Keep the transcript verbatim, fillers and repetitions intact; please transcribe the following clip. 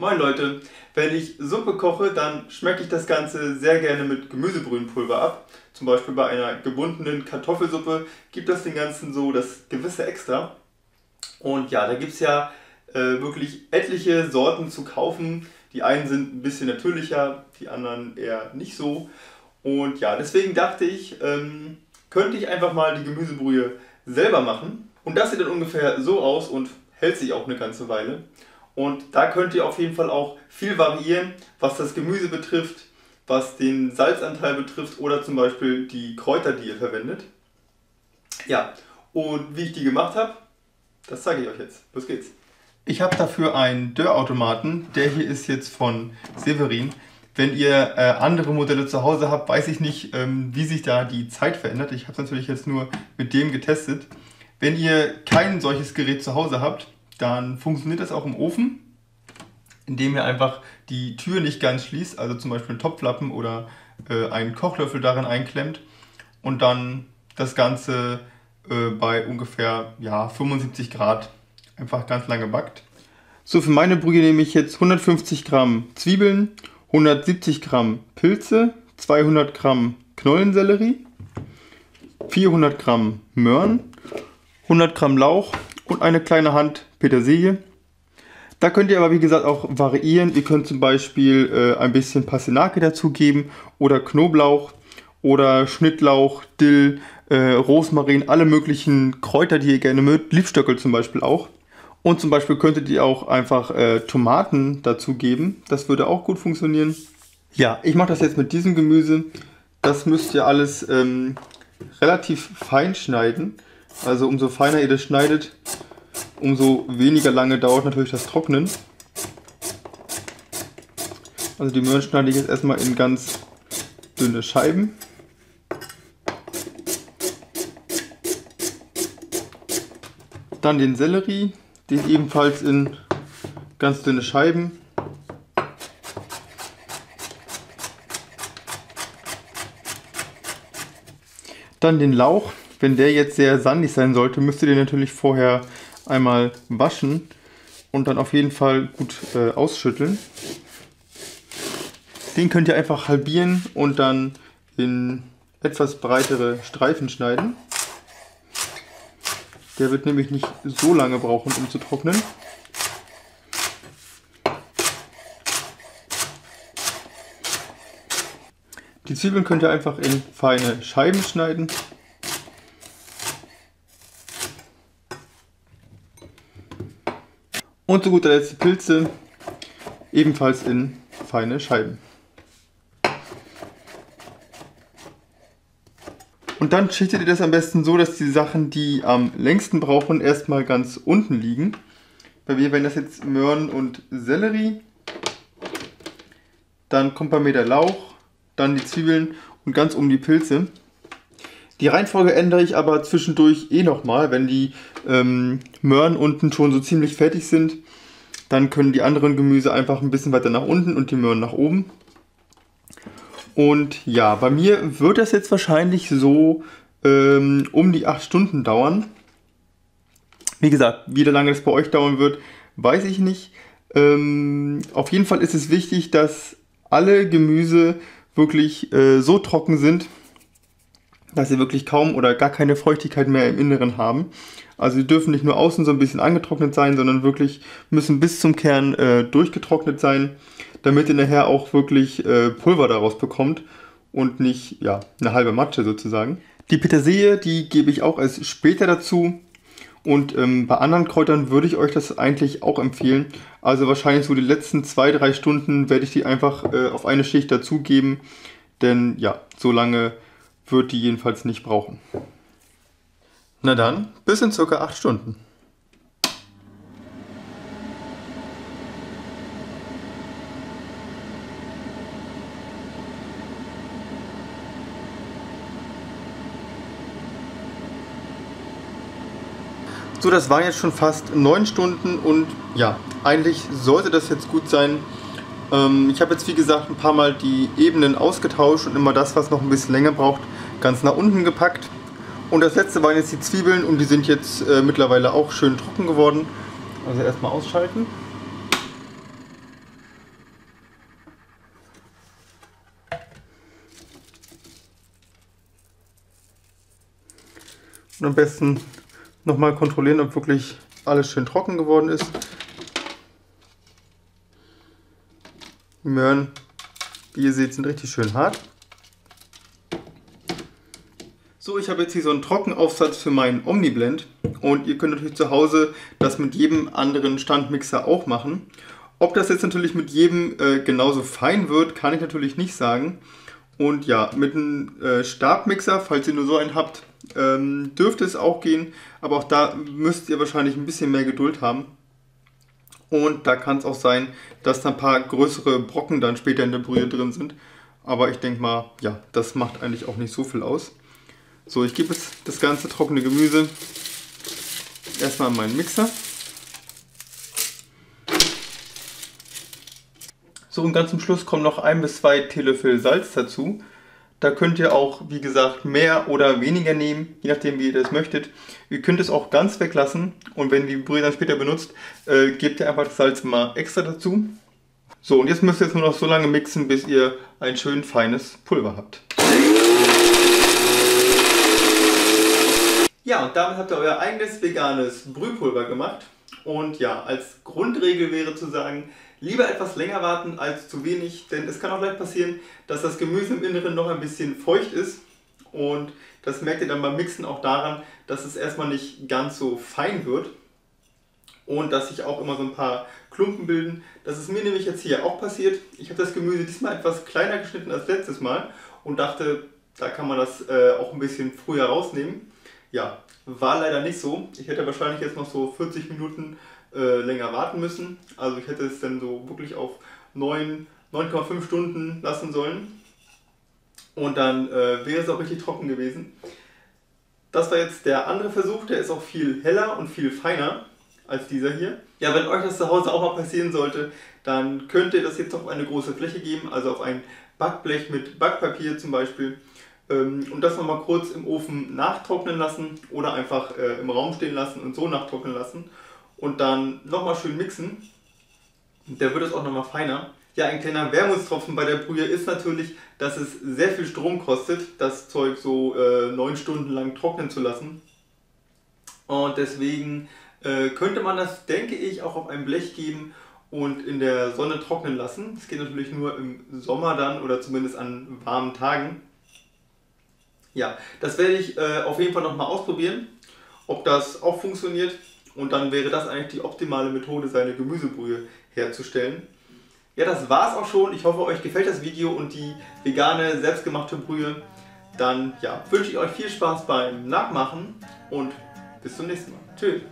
Moin Leute, wenn ich Suppe koche, dann schmecke ich das Ganze sehr gerne mit Gemüsebrühenpulver ab. Zum Beispiel bei einer gebundenen Kartoffelsuppe gibt das den Ganzen so das gewisse Extra. Und ja, da gibt es ja äh, wirklich etliche Sorten zu kaufen. Die einen sind ein bisschen natürlicher, die anderen eher nicht so. Und ja, deswegen dachte ich, ähm, könnte ich einfach mal die Gemüsebrühe selber machen. Und das sieht dann ungefähr so aus und hält sich auch eine ganze Weile. Und da könnt ihr auf jeden Fall auch viel variieren, was das Gemüse betrifft, was den Salzanteil betrifft oder zum Beispiel die Kräuter, die ihr verwendet. Ja, und wie ich die gemacht habe, das zeige ich euch jetzt. Los geht's! Ich habe dafür einen Dörrautomaten, der hier ist jetzt von Severin. Wenn ihr äh, andere Modelle zu Hause habt, weiß ich nicht, ähm, wie sich da die Zeit verändert. Ich habe es natürlich jetzt nur mit dem getestet. Wenn ihr kein solches Gerät zu Hause habt, dann funktioniert das auch im Ofen, indem ihr einfach die Tür nicht ganz schließt, also zum Beispiel einen Topflappen oder äh, einen Kochlöffel darin einklemmt und dann das Ganze äh, bei ungefähr ja, fünfundsiebzig Grad einfach ganz lange backt. So, für meine Brühe nehme ich jetzt hundertfünfzig Gramm Zwiebeln, hundertsiebzig Gramm Pilze, zweihundert Gramm Knollensellerie, vierhundert Gramm Möhren, hundert Gramm Lauch und eine kleine Hand Petersilie. Da könnt ihr aber wie gesagt auch variieren. Ihr könnt zum Beispiel äh, ein bisschen Passenake dazugeben oder Knoblauch oder Schnittlauch, Dill, äh, Rosmarin, alle möglichen Kräuter, die ihr gerne mögt, Liebstöckel zum Beispiel auch. Und zum Beispiel könntet ihr auch einfach äh, Tomaten dazugeben. Das würde auch gut funktionieren. Ja, ich mache das jetzt mit diesem Gemüse. Das müsst ihr alles ähm, relativ fein schneiden. Also umso feiner ihr das schneidet, umso weniger lange dauert natürlich das Trocknen. Also die Möhren schneide ich jetzt erstmal in ganz dünne Scheiben. Dann den Sellerie, den ebenfalls in ganz dünne Scheiben. Dann den Lauch. Wenn der jetzt sehr sandig sein sollte, müsst ihr den natürlich vorher einmal waschen und dann auf jeden Fall gut äh, ausschütteln. Den könnt ihr einfach halbieren und dann in etwas breitere Streifen schneiden. Der wird nämlich nicht so lange brauchen, um zu trocknen. Die Zwiebeln könnt ihr einfach in feine Scheiben schneiden. Und zu guter Letzt die Pilze, ebenfalls in feine Scheiben. Und dann schichtet ihr das am besten so, dass die Sachen, die am längsten brauchen, erstmal ganz unten liegen. Bei mir wären das jetzt Möhren und Sellerie. Dann kommt bei mir der Lauch, dann die Zwiebeln und ganz oben die Pilze. Die Reihenfolge ändere ich aber zwischendurch eh nochmal. Wenn die ähm, Möhren unten schon so ziemlich fertig sind, dann können die anderen Gemüse einfach ein bisschen weiter nach unten und die Möhren nach oben. Und ja, bei mir wird das jetzt wahrscheinlich so ähm, um die acht Stunden dauern. Wie gesagt, wie lange das bei euch dauern wird, weiß ich nicht. Ähm, auf jeden Fall ist es wichtig, dass alle Gemüse wirklich äh, so trocken sind, dass sie wirklich kaum oder gar keine Feuchtigkeit mehr im Inneren haben. Also die dürfen nicht nur außen so ein bisschen angetrocknet sein, sondern wirklich müssen bis zum Kern äh, durchgetrocknet sein, damit ihr nachher auch wirklich äh, Pulver daraus bekommt und nicht ja, eine halbe Matsche sozusagen. Die Petersilie, die gebe ich auch erst später dazu und ähm, bei anderen Kräutern würde ich euch das eigentlich auch empfehlen. Also wahrscheinlich so die letzten zwei bis drei Stunden werde ich die einfach äh, auf eine Schicht dazugeben, denn ja, so lange wird die jedenfalls nicht brauchen. Na dann, bis in ca. acht Stunden. So, das waren jetzt schon fast neun Stunden und ja, eigentlich sollte das jetzt gut sein. Ähm, ich habe jetzt wie gesagt ein paar Mal die Ebenen ausgetauscht und immer das, was noch ein bisschen länger braucht, ganz nach unten gepackt. Und das letzte waren jetzt die Zwiebeln und die sind jetzt äh, mittlerweile auch schön trocken geworden. Also erstmal ausschalten. Und am besten nochmal kontrollieren, ob wirklich alles schön trocken geworden ist. Die Möhren, wie ihr seht, sind richtig schön hart. So, ich habe jetzt hier so einen Trockenaufsatz für meinen OmniBlend und ihr könnt natürlich zu Hause das mit jedem anderen Standmixer auch machen. Ob das jetzt natürlich mit jedem äh, genauso fein wird, kann ich natürlich nicht sagen. Und ja, mit einem äh, Stabmixer, falls ihr nur so einen habt, ähm, dürfte es auch gehen, aber auch da müsst ihr wahrscheinlich ein bisschen mehr Geduld haben. Und da kann es auch sein, dass da ein paar größere Brocken dann später in der Brühe drin sind. Aber ich denke mal, ja, das macht eigentlich auch nicht so viel aus. So, ich gebe jetzt das ganze trockene Gemüse erstmal in meinen Mixer. So, und ganz zum Schluss kommen noch ein bis zwei Teelöffel Salz dazu. Da könnt ihr auch, wie gesagt, mehr oder weniger nehmen, je nachdem wie ihr das möchtet. Ihr könnt es auch ganz weglassen und wenn ihr die Brühe dann später benutzt, äh, gebt ihr einfach das Salz mal extra dazu. So, und jetzt müsst ihr jetzt nur noch so lange mixen, bis ihr ein schön feines Pulver habt. Ja, und damit habt ihr euer eigenes veganes Brühpulver gemacht. Und ja, als Grundregel wäre zu sagen, lieber etwas länger warten als zu wenig, denn es kann auch leicht passieren, dass das Gemüse im Inneren noch ein bisschen feucht ist. Und das merkt ihr dann beim Mixen auch daran, dass es erstmal nicht ganz so fein wird. Und dass sich auch immer so ein paar Klumpen bilden. Das ist mir nämlich jetzt hier auch passiert. Ich habe das Gemüse diesmal etwas kleiner geschnitten als letztes Mal und dachte, da kann man das äh, auch ein bisschen früher rausnehmen. Ja, war leider nicht so. Ich hätte wahrscheinlich jetzt noch so vierzig Minuten äh, länger warten müssen. Also ich hätte es dann so wirklich auf neun, neun Komma fünf Stunden lassen sollen. Und dann äh, wäre es auch richtig trocken gewesen. Das war jetzt der andere Versuch. Der ist auch viel heller und viel feiner als dieser hier. Ja, wenn euch das zu Hause auch mal passieren sollte, dann könnt ihr das jetzt auf eine große Fläche geben. Also auf ein Backblech mit Backpapier zum Beispiel. Und das nochmal kurz im Ofen nachtrocknen lassen oder einfach äh, im Raum stehen lassen und so nachtrocknen lassen. Und dann nochmal schön mixen. Da wird es auch nochmal feiner. Ja, ein kleiner Wermutstropfen bei der Brühe ist natürlich, dass es sehr viel Strom kostet, das Zeug so äh, neun Stunden lang trocknen zu lassen. Und deswegen äh, könnte man das, denke ich, auch auf ein Blech geben und in der Sonne trocknen lassen. Das geht natürlich nur im Sommer dann oder zumindest an warmen Tagen. Ja, das werde ich äh, auf jeden Fall nochmal ausprobieren, ob das auch funktioniert. Und dann wäre das eigentlich die optimale Methode, seine Gemüsebrühe herzustellen. Ja, das war's auch schon. Ich hoffe, euch gefällt das Video und die vegane, selbstgemachte Brühe. Dann ja, wünsche ich euch viel Spaß beim Nachmachen und bis zum nächsten Mal. Tschüss.